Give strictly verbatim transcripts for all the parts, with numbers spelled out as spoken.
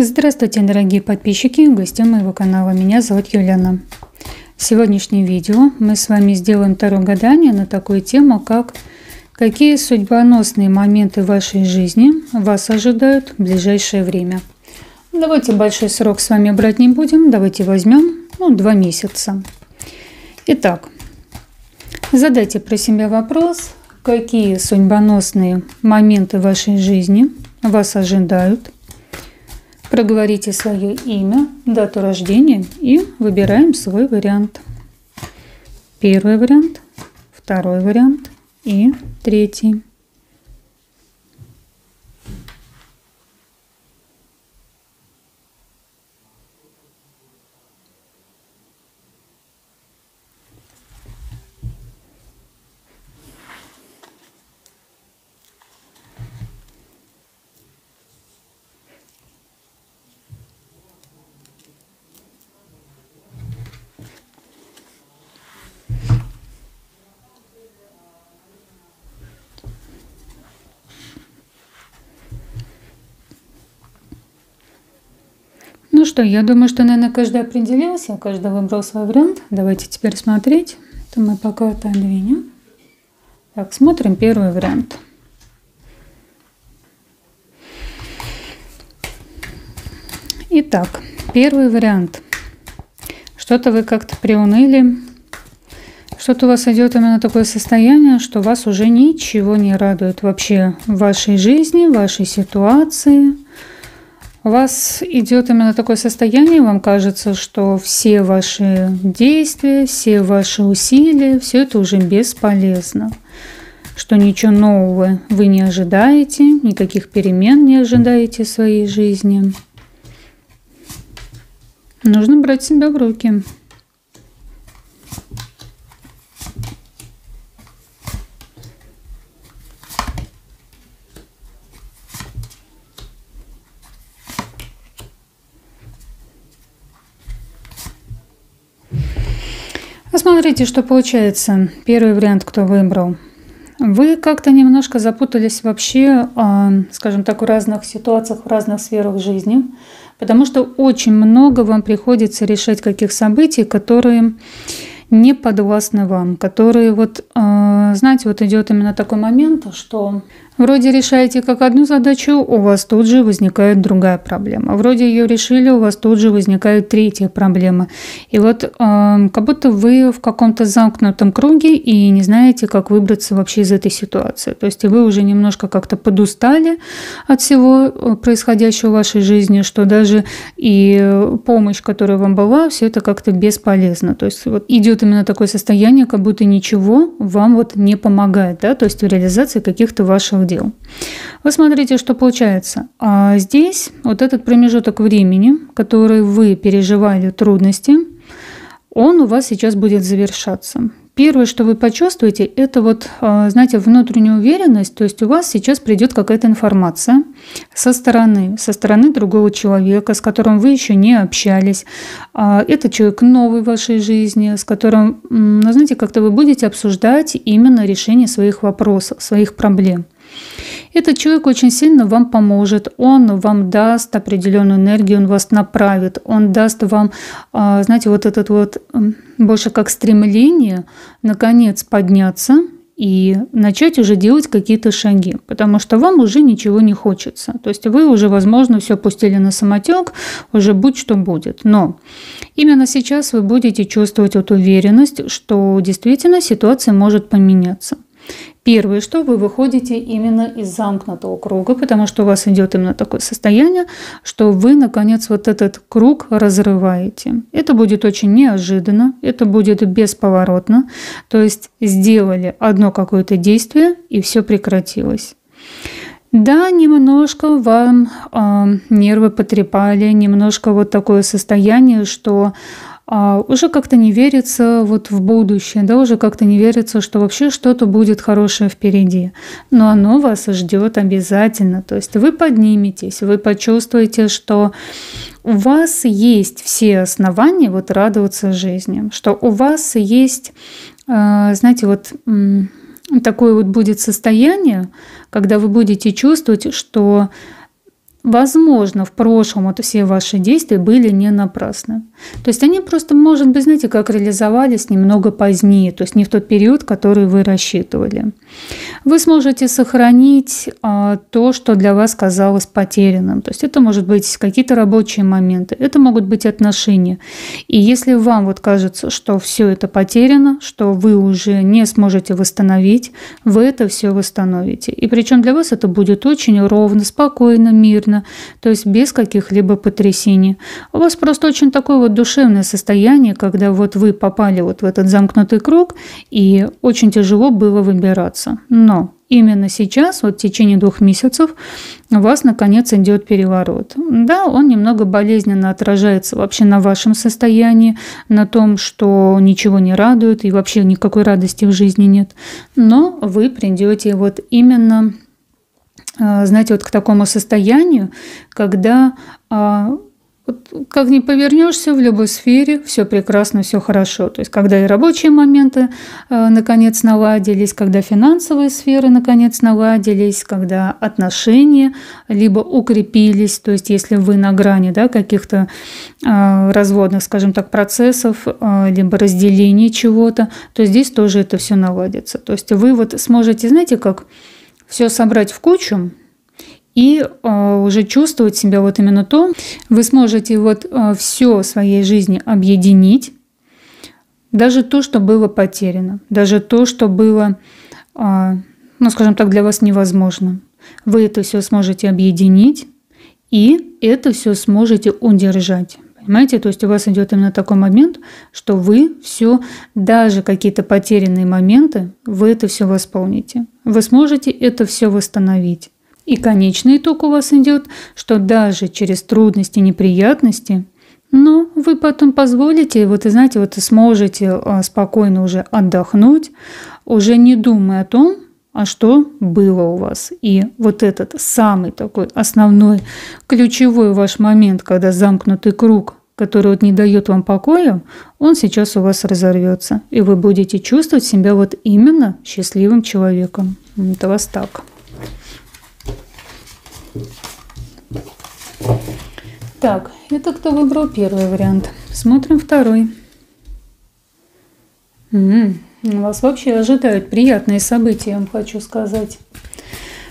Здравствуйте, дорогие подписчики и гости моего канала. Меня зовут Юлиана. В сегодняшнем видео мы с вами сделаем таро гадание на такую тему, как какие судьбоносные моменты вашей жизни вас ожидают в ближайшее время. Давайте большой срок с вами брать не будем. Давайте возьмем ну, два месяца. Итак, задайте про себя вопрос, какие судьбоносные моменты вашей жизни вас ожидают. Проговорите свое имя, дату рождения и выбираем свой вариант. Первый вариант, второй вариант и третий. Ну что, я думаю, что, наверное, каждый определился, каждый выбрал свой вариант. Давайте теперь смотреть. То мы пока отодвинем. Так, смотрим первый вариант. Итак, первый вариант. Что-то вы как-то приуныли. Что-то у вас идет именно такое состояние, что вас уже ничего не радует вообще в вашей жизни, в вашей ситуации. У вас идет именно такое состояние, вам кажется, что все ваши действия, все ваши усилия, все это уже бесполезно, что ничего нового вы не ожидаете, никаких перемен не ожидаете в своей жизни. Нужно брать себя в руки. Смотрите, что получается. Первый вариант, кто выбрал. Вы как-то немножко запутались вообще, скажем так, в разных ситуациях, в разных сферах жизни, потому что очень много вам приходится решать каких событий, которые не подвластны вам, которые вот, знаете, вот идет именно такой момент, что вроде решаете как одну задачу, у вас тут же возникает другая проблема. Вроде ее решили, у вас тут же возникает третья проблема. И вот э, как будто вы в каком-то замкнутом круге и не знаете, как выбраться вообще из этой ситуации. То есть вы уже немножко как-то подустали от всего происходящего в вашей жизни, что даже и помощь, которая вам была, все это как-то бесполезно. То есть вот идет именно такое состояние, как будто ничего вам вот не помогает, да? То есть в реализации каких-то ваших дел. Вы смотрите, что получается. А здесь вот этот промежуток времени, который вы переживали трудности, он у вас сейчас будет завершаться. Первое, что вы почувствуете, это вот, знаете, внутреннюю уверенность. То есть у вас сейчас придет какая-то информация со стороны, со стороны другого человека, с которым вы еще не общались. Это человек новый в вашей жизни, с которым, ну, знаете, как-то вы будете обсуждать именно решение своих вопросов, своих проблем. Этот человек очень сильно вам поможет, он вам даст определенную энергию, он вас направит, он даст вам, знаете, вот этот вот больше как стремление наконец подняться и начать уже делать какие-то шаги, потому что вам уже ничего не хочется. То есть вы уже, возможно, все пустили на самотек, уже будь что будет. Но именно сейчас вы будете чувствовать вот уверенность, что действительно ситуация может поменяться. Первое, что вы выходите именно из замкнутого круга, потому что у вас идет именно такое состояние, что вы, наконец, вот этот круг разрываете. Это будет очень неожиданно, это будет бесповоротно. То есть сделали одно какое-то действие, и все прекратилось. Да, немножко вам э, нервы потрепали, немножко вот такое состояние, что... А уже как-то не верится вот в будущее, да, уже как-то не верится, что вообще что-то будет хорошее впереди. Но оно вас ждет обязательно. То есть вы подниметесь, вы почувствуете, что у вас есть все основания вот радоваться жизни, что у вас есть, знаете, вот такое вот будет состояние, когда вы будете чувствовать, что Возможно, в прошлом это все ваши действия были не напрасны. То есть они просто, может быть, знаете, как реализовались немного позднее, то есть не в тот период, который вы рассчитывали. Вы сможете сохранить а, то, что для вас казалось потерянным. То есть это может быть какие-то рабочие моменты, это могут быть отношения. И если вам вот кажется, что все это потеряно, что вы уже не сможете восстановить, вы это все восстановите. И причем для вас это будет очень ровно, спокойно, мирно. То есть без каких-либо потрясений. У вас просто очень такое вот душевное состояние, когда вот вы попали вот в этот замкнутый круг, и очень тяжело было выбираться. Но именно сейчас, вот в течение двух месяцев, у вас наконец идет переворот. Да, он немного болезненно отражается вообще на вашем состоянии, на том, что ничего не радует и вообще никакой радости в жизни нет. Но вы придете вот именно... знаете, вот к такому состоянию, когда а, вот, как ни повернешься в любой сфере, все прекрасно, все хорошо. То есть, когда и рабочие моменты а, наконец наладились, когда финансовые сферы наконец наладились, когда отношения либо укрепились, то есть, если вы на грани да, каких-то а, разводных, скажем так, процессов, а, либо разделения чего-то, то здесь тоже это все наладится. То есть, вы вот сможете, знаете, как... все собрать в кучу и э, уже чувствовать себя вот именно то. Вы сможете вот э, все в своей жизни объединить, даже то, что было потеряно, даже то, что было, э, ну, скажем так, для вас невозможно. Вы это все сможете объединить и это все сможете удержать. Понимаете, то есть у вас идет именно такой момент, что вы все, даже какие-то потерянные моменты, вы это все восполните. Вы сможете это все восстановить. И конечный итог у вас идет, что даже через трудности, неприятности, но вы потом позволите, вот и знаете, вот сможете спокойно уже отдохнуть, уже не думая о том, а что было у вас. И вот этот самый такой основной, ключевой ваш момент, когда замкнутый круг, который вот не дает вам покоя, он сейчас у вас разорвется. И вы будете чувствовать себя вот именно счастливым человеком. Это вас так. Так, это кто выбрал первый вариант. Смотрим второй. М-м. Вас вообще ожидают приятные события, я вам хочу сказать.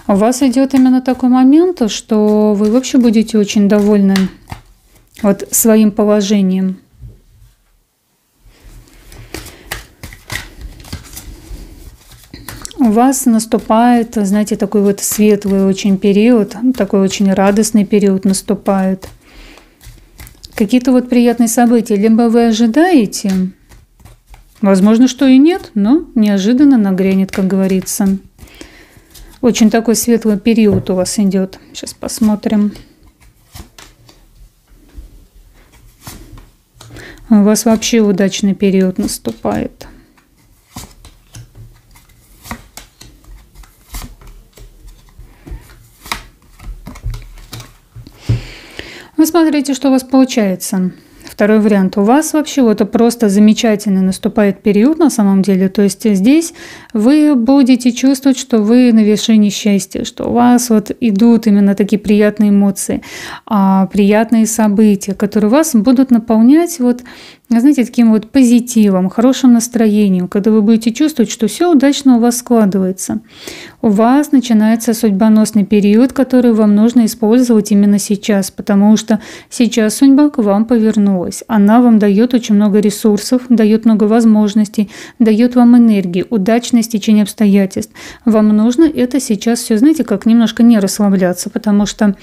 У вас идет именно такой момент, что вы вообще будете очень довольны вот своим положением. У вас наступает, знаете, такой вот светлый очень период, такой очень радостный период наступает. Какие-то вот приятные события, либо вы ожидаете... Возможно, что и нет, но неожиданно нагрянет, как говорится. Очень такой светлый период у вас идет. Сейчас посмотрим. У вас вообще удачный период наступает. Вы смотрите, что у вас получается. Второй вариант. У вас вообще вот это просто замечательный наступает период на самом деле. То есть здесь вы будете чувствовать, что вы на вершине счастья, что у вас вот идут именно такие приятные эмоции, приятные события, которые вас будут наполнять вот, знаете, таким вот позитивом, хорошим настроением, когда вы будете чувствовать, что все удачно у вас складывается. У вас начинается судьбоносный период, который вам нужно использовать именно сейчас, потому что сейчас судьба к вам повернулась. Она вам дает очень много ресурсов, дает много возможностей, дает вам энергии, удачное стечение обстоятельств. Вам нужно это сейчас все, знаете, как немножко не расслабляться, потому что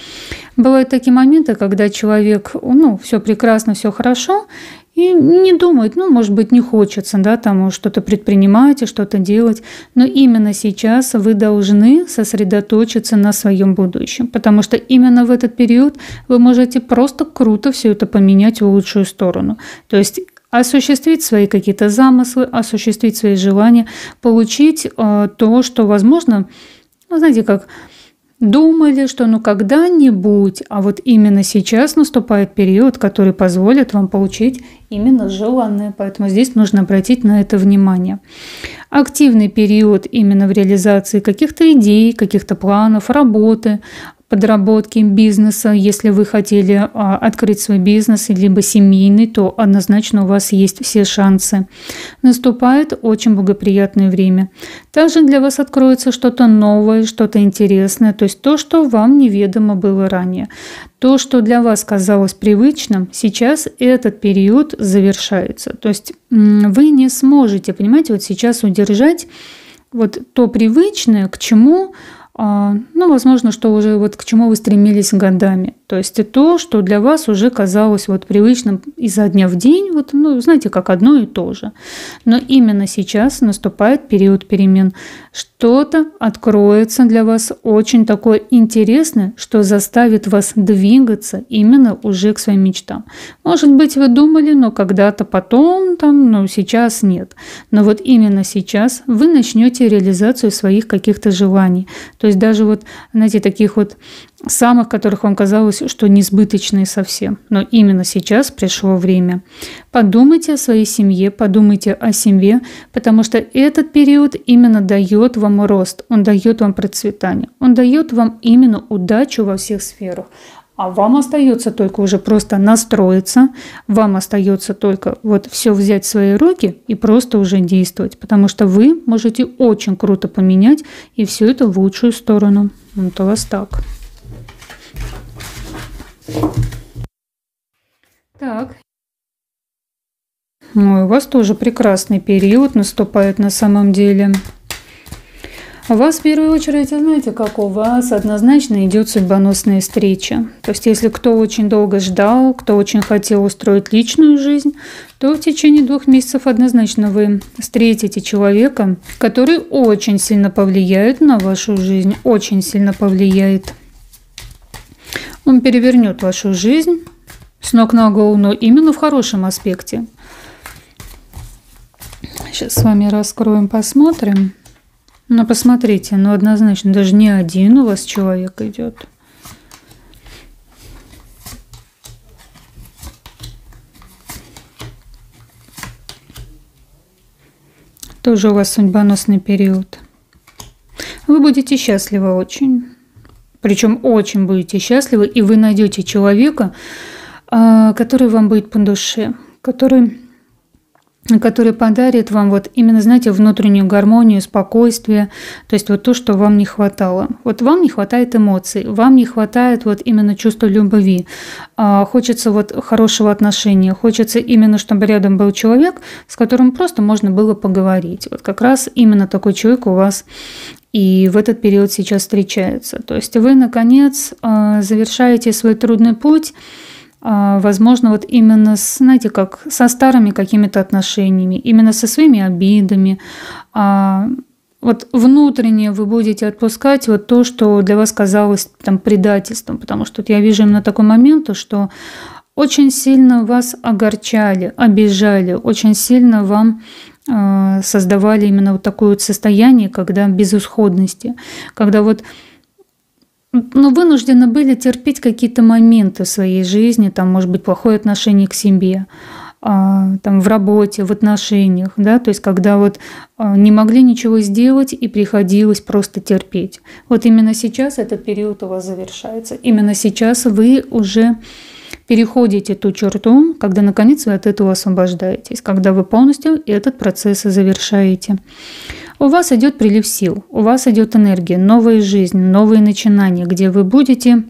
бывают такие моменты, когда человек, ну, все прекрасно, все хорошо, и не думает, ну, может быть, не хочется, да, там что-то предпринимать и что-то делать. Но именно сейчас вы должны сосредоточиться на своем будущем, потому что именно в этот период вы можете просто круто все это поменять в лучшую сторону. То есть осуществить свои какие-то замыслы, осуществить свои желания, получить э, то, что, возможно, ну, знаете, как... думали, что ну когда-нибудь, а вот именно сейчас наступает период, который позволит вам получить именно желанное. Поэтому здесь нужно обратить на это внимание. Активный период именно в реализации каких-то идей, каких-то планов, работы, подработки, бизнеса. Если вы хотели а, открыть свой бизнес, либо семейный, то однозначно у вас есть все шансы. Наступает очень благоприятное время. Также для вас откроется что-то новое, что-то интересное, то есть то, что вам неведомо было ранее. То, что для вас казалось привычным, сейчас этот период завершается. То есть вы не сможете, понимаете, вот сейчас удержать вот то привычное, к чему... Ну, возможно, что уже вот к чему вы стремились годами. То есть то, что для вас уже казалось вот привычным изо дня в день, вот, ну, знаете, как одно и то же. Но именно сейчас наступает период перемен. Что-то откроется для вас очень такое интересное, что заставит вас двигаться именно уже к своим мечтам. Может быть, вы думали, но когда-то потом, там, но сейчас нет. Но вот именно сейчас вы начнете реализацию своих каких-то желаний. То есть даже вот, знаете, таких вот самых, которых вам казалось, что несбыточные совсем. Но именно сейчас пришло время. Подумайте о своей семье, подумайте о семье, потому что этот период именно дает вам рост, он дает вам процветание, он дает вам именно удачу во всех сферах. А вам остается только уже просто настроиться, вам остается только вот все взять в свои руки и просто уже действовать, потому что вы можете очень круто поменять и все это в лучшую сторону. Вот у вас так. Так. Ну и у вас тоже прекрасный период наступает на самом деле. У вас в первую очередь, знаете, как у вас однозначно идет судьбоносная встреча. То есть, если кто очень долго ждал, кто очень хотел устроить личную жизнь, то в течение двух месяцев однозначно вы встретите человека, который очень сильно повлияет на вашу жизнь, очень сильно повлияет. Он перевернет вашу жизнь с ног на голову, но именно в хорошем аспекте. Сейчас с вами раскроем, посмотрим. Ну, посмотрите, ну, однозначно, даже не один у вас человек идет. Тоже у вас судьбоносный период. Вы будете счастливы очень. Причем очень будете счастливы, и вы найдете человека, который вам будет по душе, который... который подарит вам вот именно, знаете, внутреннюю гармонию, спокойствие, то есть вот то, что вам не хватало. Вот вам не хватает эмоций, вам не хватает вот именно чувства любви, а хочется вот хорошего отношения, хочется именно, чтобы рядом был человек, с которым просто можно было поговорить. Вот как раз именно такой человек у вас и в этот период сейчас встречается. То есть вы, наконец, завершаете свой трудный путь, возможно, вот именно, знаете, как со старыми какими-то отношениями, именно со своими обидами. Вот внутренне вы будете отпускать вот то, что для вас казалось там предательством, потому что вот я вижу именно такой момент, что очень сильно вас огорчали, обижали, очень сильно вам создавали именно вот такое вот состояние, когда безысходности, когда вот... Но вынуждены были терпеть какие-то моменты в своей жизни, там, может быть, плохое отношение к себе, там, в работе, в отношениях, да, то есть когда вот не могли ничего сделать и приходилось просто терпеть. Вот именно сейчас этот период у вас завершается, именно сейчас вы уже переходите ту черту, когда, наконец, вы от этого освобождаетесь, когда вы полностью этот процесс завершаете. У вас идет прилив сил, у вас идет энергия, новая жизнь, новые начинания, где вы будете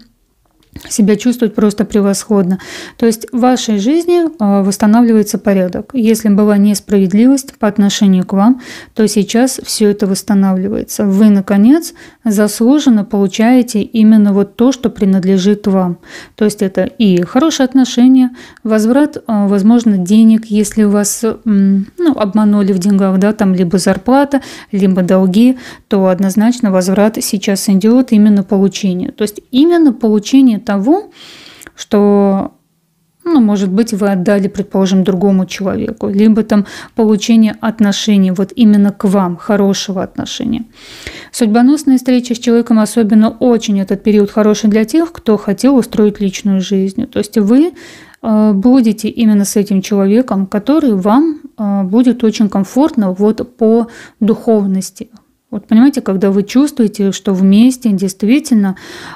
себя чувствовать просто превосходно. То есть в вашей жизни восстанавливается порядок. Если была несправедливость по отношению к вам, то сейчас все это восстанавливается. Вы, наконец, заслуженно получаете именно вот то, что принадлежит вам. То есть это и хорошие отношения, возврат, возможно, денег, если вас, ну, обманули в деньгах, да, там либо зарплата, либо долги, то однозначно возврат сейчас идет именно получение. То есть именно получение того, что, ну, может быть, вы отдали, предположим, другому человеку, либо там получение отношений, вот именно к вам, хорошего отношения. Судьбоносная встреча с человеком, особенно очень этот период хороший для тех, кто хотел устроить личную жизнь. То есть вы будете именно с этим человеком, который вам будет очень комфортно вот по духовности. Вот понимаете, когда вы чувствуете, что вместе действительно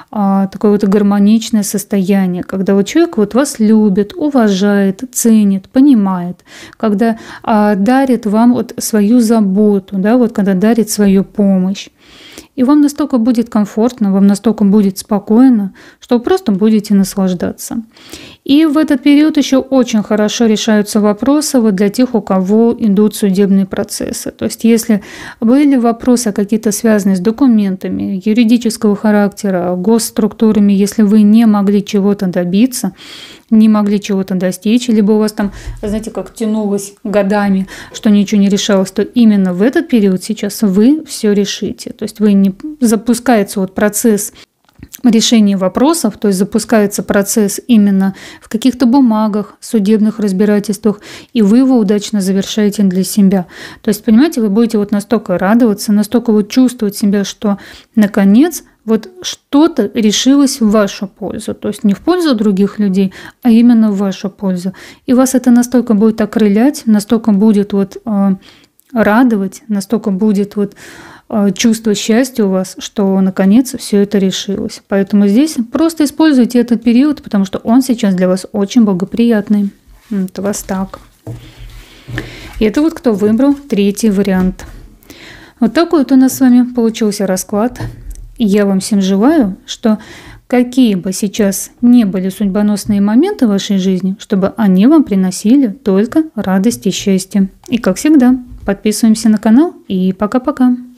а, такое вот гармоничное состояние, когда вот человек вот вас любит, уважает, ценит, понимает, когда а, дарит вам вот свою заботу, да, вот когда дарит свою помощь. И вам настолько будет комфортно, вам настолько будет спокойно, что вы просто будете наслаждаться. И в этот период еще очень хорошо решаются вопросы вот для тех, у кого идут судебные процессы. То есть если были вопросы какие-то связанные с документами юридического характера, госструктурами, если вы не могли чего-то добиться, не могли чего-то достичь, либо у вас там, знаете, как тянулось годами, что ничего не решалось, то именно в этот период сейчас вы все решите. То есть вы не запускается вот процесс решения вопросов, то есть запускается процесс именно в каких-то бумагах, судебных разбирательствах, и вы его удачно завершаете для себя. То есть, понимаете, вы будете вот настолько радоваться, настолько вот чувствовать себя, что наконец вот что-то решилось в вашу пользу, то есть не в пользу других людей, а именно в вашу пользу. И вас это настолько будет окрылять, настолько будет вот э, радовать, настолько будет вот э, чувство счастья у вас, что наконец все это решилось. Поэтому здесь просто используйте этот период, потому что он сейчас для вас очень благоприятный. Это вас так. И это вот кто выбрал третий вариант. Вот такой вот у нас с вами получился расклад. Я вам всем желаю, что какие бы сейчас ни были судьбоносные моменты в вашей жизни, чтобы они вам приносили только радость и счастье. И как всегда, подписываемся на канал и пока-пока.